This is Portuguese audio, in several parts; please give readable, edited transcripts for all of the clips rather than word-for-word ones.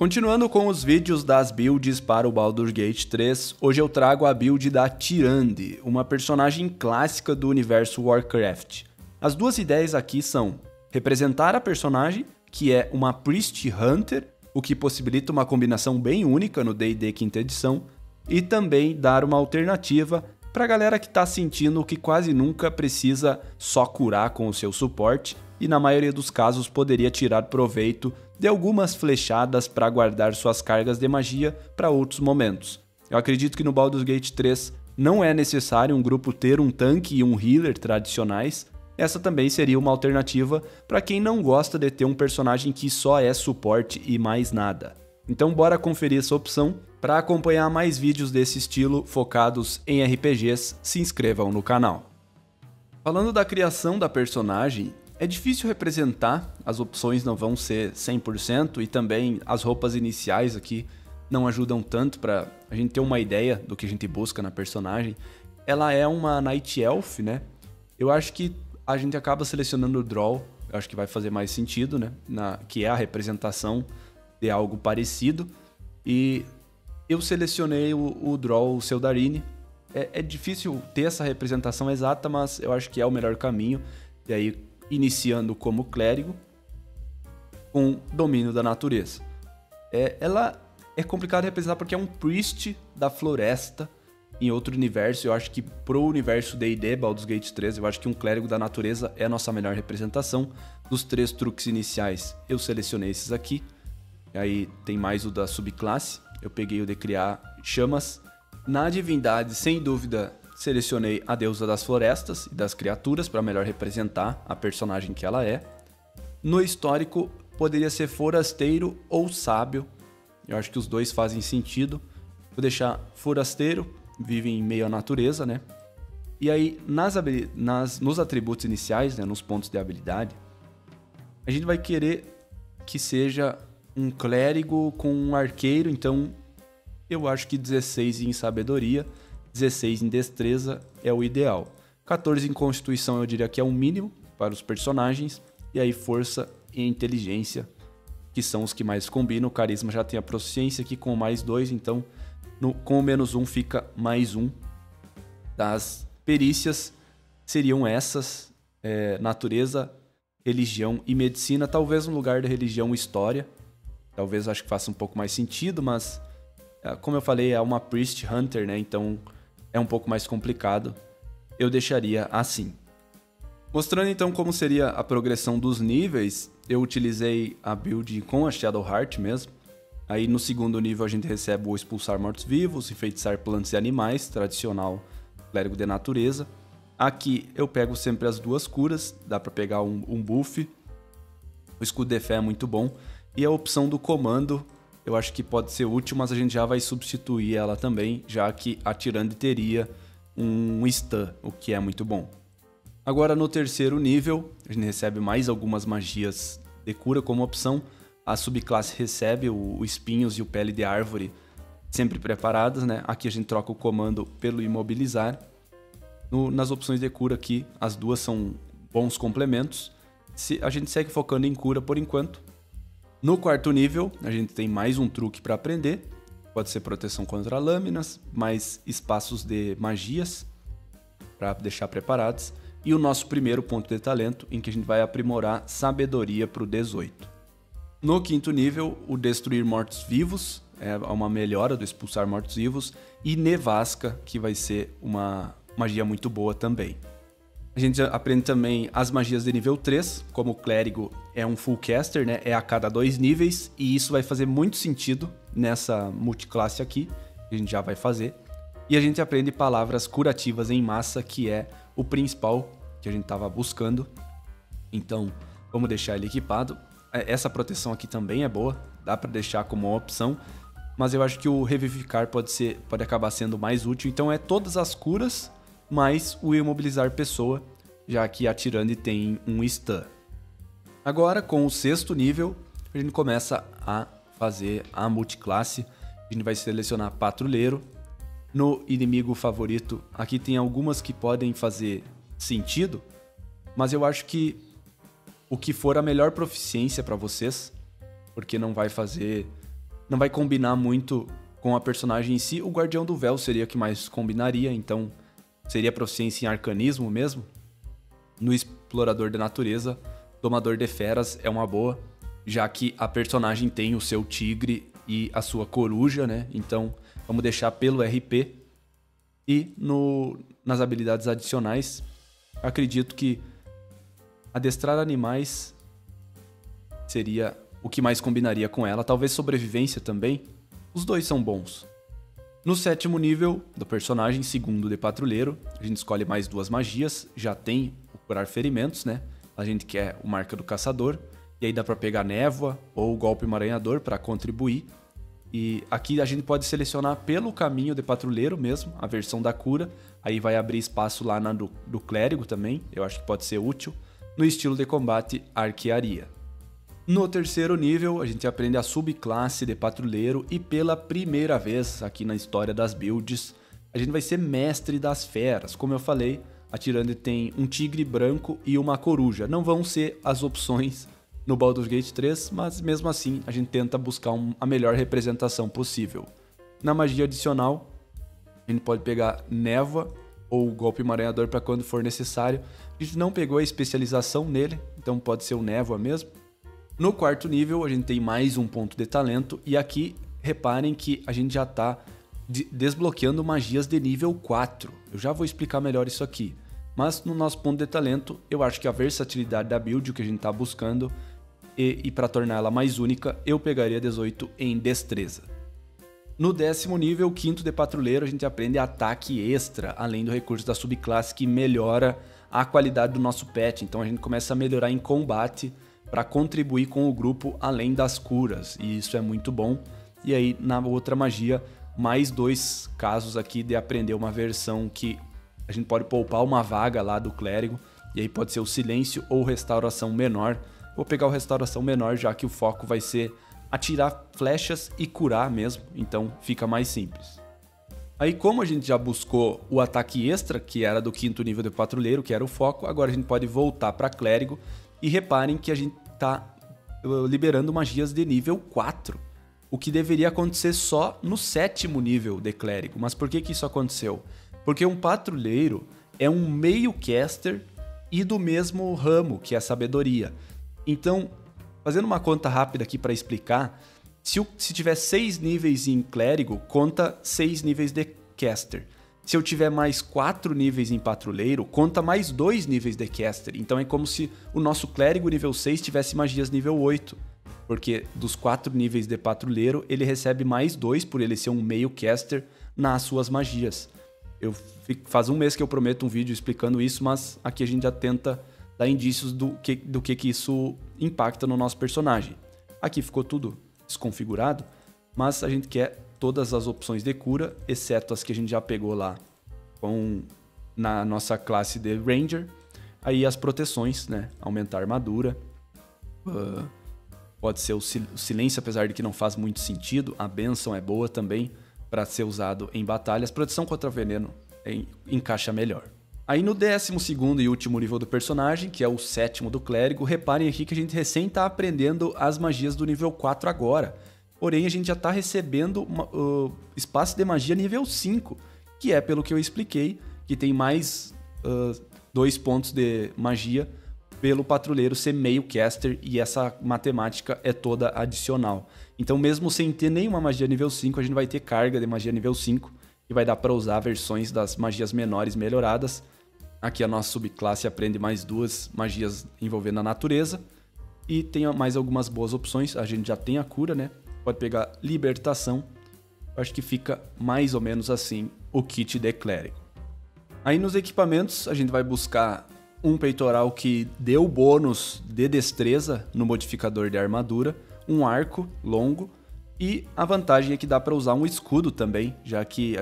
Continuando com os vídeos das builds para o Baldur's Gate 3, hoje eu trago a build da Tyrande, uma personagem clássica do universo Warcraft. As duas ideias aqui são representar a personagem, que é uma Priest Hunter, o que possibilita uma combinação bem única no D&D 5ª edição, e também dar uma alternativa para a galera que está sentindo que quase nunca precisa só curar com o seu suporte, e na maioria dos casos poderia tirar proveito de algumas flechadas para guardar suas cargas de magia para outros momentos. Eu acredito que no Baldur's Gate 3 não é necessário um grupo ter um tanque e um healer tradicionais, essa também seria uma alternativa para quem não gosta de ter um personagem que só é suporte e mais nada. Então bora conferir essa opção. Para acompanhar mais vídeos desse estilo focados em RPGs, se inscrevam no canal. Falando da criação da personagem, é difícil representar, as opções não vão ser 100% e também as roupas iniciais aqui não ajudam tanto para a gente ter uma ideia do que a gente busca na personagem. Ela é uma Night Elf, né? Eu acho que a gente acaba selecionando o Drow, eu acho que vai fazer mais sentido, né? Que é a representação de algo parecido. E eu selecionei o Drow, o Seldarine. É difícil ter essa representação exata, mas eu acho que é o melhor caminho. E aí, iniciando como clérigo, com domínio da natureza. Ela é complicada de representar porque é um priest da floresta em outro universo. Eu acho que pro universo D&D, Baldur's Gate 3, eu acho que um clérigo da natureza é a nossa melhor representação. Dos três truques iniciais, eu selecionei esses aqui. E aí tem mais o da subclasse, eu peguei o de criar chamas. Na divindade, sem dúvida, selecionei a deusa das florestas e das criaturas para melhor representar a personagem que ela é. No histórico, poderia ser forasteiro ou sábio. Eu acho que os dois fazem sentido. Vou deixar forasteiro, vive em meio à natureza, né? E aí, nos atributos iniciais, né, nos pontos de habilidade, a gente vai querer que seja um clérigo com um arqueiro. Então, eu acho que 16 em sabedoria, 16 em destreza é o ideal. 14 em constituição eu diria que é o mínimo para os personagens. E aí força e inteligência, que são os que mais combinam. O carisma já tem a proficiência aqui com mais 2, então com o menos 1 fica mais 1. Das perícias seriam essas, natureza, religião e medicina. Talvez no lugar da religião, história. Talvez acho que faça um pouco mais sentido, mas como eu falei, é uma Priest Hunter, né? Então é um pouco mais complicado, eu deixaria assim. Mostrando então como seria a progressão dos níveis, eu utilizei a build com a Shadow Heart mesmo. Aí no segundo nível a gente recebe o expulsar mortos-vivos, enfeitiçar plantas e animais, tradicional clérigo de natureza. Aqui eu pego sempre as duas curas, dá pra pegar um buff, o escudo de fé é muito bom. E a opção do comando eu acho que pode ser útil, mas a gente já vai substituir ela também, já que a Tyrande teria um stun, o que é muito bom. Agora no terceiro nível, a gente recebe mais algumas magias de cura como opção. A subclasse recebe o espinhos e o pele de árvore sempre preparadas, né? Aqui a gente troca o comando pelo imobilizar. Nas opções de cura aqui, as duas são bons complementos. A gente segue focando em cura por enquanto. No quarto nível, a gente tem mais um truque para aprender. Pode ser proteção contra lâminas, mais espaços de magias para deixar preparados. E o nosso primeiro ponto de talento, em que a gente vai aprimorar sabedoria para o 18. No quinto nível, o destruir mortos-vivos, é uma melhora do expulsar mortos-vivos. E nevasca, que vai ser uma magia muito boa também. A gente aprende também as magias de nível 3, como o clérigo é um full caster, né? É a cada 2 níveis, e isso vai fazer muito sentido nessa multiclasse aqui, que a gente já vai fazer. E a gente aprende palavras curativas em massa, que é o principal que a gente estava buscando. Então, vamos deixar ele equipado. Essa proteção aqui também é boa, dá para deixar como uma opção, mas eu acho que o revivificar pode acabar sendo mais útil. Então é todas as curas, mais o imobilizar pessoa, já que a Tyrande tem um stun. Agora, com o sexto nível, a gente começa a fazer a multiclasse. A gente vai selecionar patrulheiro. No inimigo favorito, aqui tem algumas que podem fazer sentido, mas eu acho que o que for a melhor proficiência para vocês, porque não vai fazer não vai combinar muito com a personagem em si. O Guardião do Véu seria o que mais combinaria, então seria proficiência em arcanismo mesmo. No Explorador da Natureza, Domador de Feras é uma boa, já que a personagem tem o seu tigre e a sua coruja, né? Então vamos deixar pelo RP. E nas habilidades adicionais, acredito que adestrar animais seria o que mais combinaria com ela. Talvez sobrevivência também. Os dois são bons. No 7º nível do personagem, segundo de patrulheiro, a gente escolhe mais 2 magias. Já tem o curar ferimentos, né? A gente quer o Marca do Caçador. E aí dá pra pegar névoa ou o golpe emaranhador pra contribuir. E aqui a gente pode selecionar pelo caminho de patrulheiro mesmo, a versão da cura. Aí vai abrir espaço lá na do clérigo também, eu acho que pode ser útil. No estilo de combate, arquearia. No 3º nível, a gente aprende a subclasse de patrulheiro e pela primeira vez aqui na história das builds, a gente vai ser mestre das feras. Como eu falei, a Tyrande tem um tigre branco e uma coruja. Não vão ser as opções no Baldur's Gate 3, mas mesmo assim a gente tenta buscar a melhor representação possível. Na magia adicional, a gente pode pegar névoa ou o golpe emaranhador para quando for necessário. A gente não pegou a especialização nele, então pode ser o névoa mesmo. No 4º nível, a gente tem mais um ponto de talento e aqui reparem que a gente já está desbloqueando magias de nível 4. Eu já vou explicar melhor isso aqui. Mas no nosso ponto de talento, eu acho que a versatilidade da build, o que a gente está buscando, e para tornar ela mais única, eu pegaria 18 em destreza. No 10º nível, 5º de patrulheiro, a gente aprende ataque extra, além do recurso da subclasse que melhora a qualidade do nosso pet. Então a gente começa a melhorar em combate para contribuir com o grupo além das curas, e isso é muito bom. E aí na outra magia, mais 2 casos aqui de aprender uma versão que a gente pode poupar uma vaga lá do clérigo, e aí pode ser o silêncio ou restauração menor. Vou pegar o restauração menor, já que o foco vai ser atirar flechas e curar mesmo, então fica mais simples. Aí como a gente já buscou o ataque extra, que era do 5º nível de patrulheiro, que era o foco, agora a gente pode voltar para clérigo. E reparem que a gente está liberando magias de nível 4, o que deveria acontecer só no 7º nível de clérigo. Mas por que isso aconteceu? Porque um patrulheiro é um meio caster e do mesmo ramo, que é a sabedoria. Então, fazendo uma conta rápida aqui para explicar, se tiver 6 níveis em clérigo, conta 6 níveis de caster. Se eu tiver mais 4 níveis em patrulheiro, conta mais 2 níveis de caster. Então é como se o nosso clérigo nível 6 tivesse magias nível 8. Porque dos 4 níveis de patrulheiro, ele recebe mais 2 por ele ser um meio caster nas suas magias. Faz um mês que eu prometo um vídeo explicando isso, mas aqui a gente já tenta dar indícios do que isso impacta no nosso personagem. Aqui ficou tudo desconfigurado, mas a gente quer todas as opções de cura, exceto as que a gente já pegou lá na nossa classe de Ranger. Aí as proteções, né? Aumentar a armadura. Pode ser o silêncio, apesar de que não faz muito sentido. A bênção é boa também para ser usado em batalhas. Proteção contra veneno encaixa melhor. Aí no 12º e último nível do personagem, que é o 7º do clérigo, reparem aqui que a gente recém está aprendendo as magias do nível 4 agora. Porém, a gente já está recebendo espaço de magia nível 5, que é pelo que eu expliquei, que tem mais 2 pontos de magia pelo patrulheiro ser meio caster, e essa matemática é toda adicional. Então, mesmo sem ter nenhuma magia nível 5, a gente vai ter carga de magia nível 5, e vai dar para usar versões das magias menores melhoradas. Aqui a nossa subclasse aprende mais 2 magias envolvendo a natureza, e tem mais algumas boas opções. A gente já tem a cura, né? Pode pegar libertação. Acho que fica mais ou menos assim o kit de clérigo. Aí nos equipamentos a gente vai buscar um peitoral que dê o bônus de destreza no modificador de armadura, um arco longo, e a vantagem é que dá para usar um escudo também, já que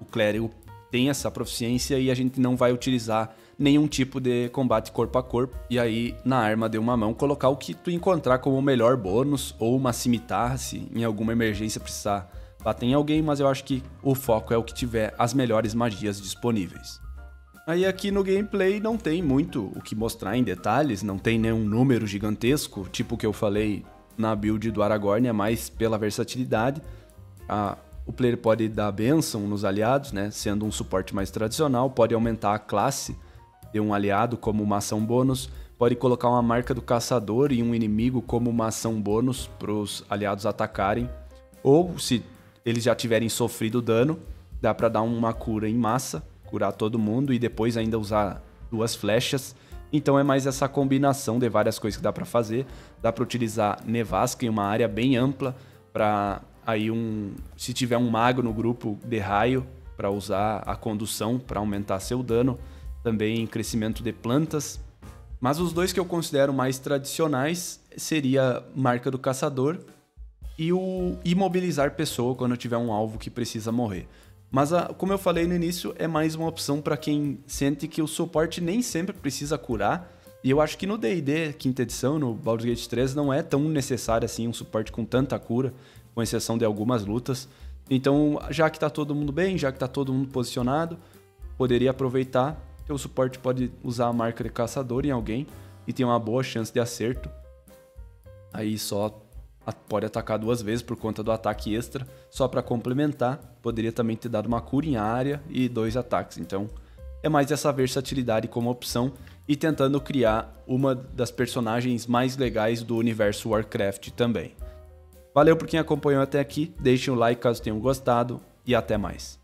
o clérigo tem essa proficiência e a gente não vai utilizar nenhum tipo de combate corpo a corpo. E aí na arma de uma mão colocar o que tu encontrar como o melhor bônus, ou uma cimitarra se em alguma emergência precisar bater em alguém, mas eu acho que o foco é o que tiver as melhores magias disponíveis. Aí aqui no gameplay não tem muito o que mostrar em detalhes, não tem nenhum número gigantesco, tipo o que eu falei na build do Aragorn é mais pela versatilidade. O player pode dar bênção nos aliados, né? Sendo um suporte mais tradicional, pode aumentar a classe de um aliado como uma ação bônus, pode colocar uma marca do caçador e um inimigo como uma ação bônus para os aliados atacarem, ou se eles já tiverem sofrido dano, dá para dar uma cura em massa, curar todo mundo e depois ainda usar 2 flechas. Então é mais essa combinação de várias coisas que dá para fazer. Dá para utilizar nevasca em uma área bem ampla para aí se tiver um mago no grupo de raio, para usar a condução para aumentar seu dano, também crescimento de plantas. Mas os dois que eu considero mais tradicionais seria Marca do Caçador e o imobilizar pessoa quando tiver um alvo que precisa morrer. Mas como eu falei no início, é mais uma opção para quem sente que o suporte nem sempre precisa curar. E eu acho que no D&D 5ª edição, no Baldur's Gate 3, não é tão necessário assim um suporte com tanta cura, com exceção de algumas lutas. Então, já que está todo mundo bem, já que está todo mundo posicionado, poderia aproveitar que o suporte pode usar a marca de caçador em alguém e tem uma boa chance de acerto. Aí só pode atacar 2 vezes por conta do ataque extra, só para complementar. Poderia também ter dado uma cura em área e 2 ataques. Então é mais essa versatilidade como opção e tentando criar uma das personagens mais legais do universo Warcraft também. Valeu por quem acompanhou até aqui, deixem um like caso tenham gostado e até mais.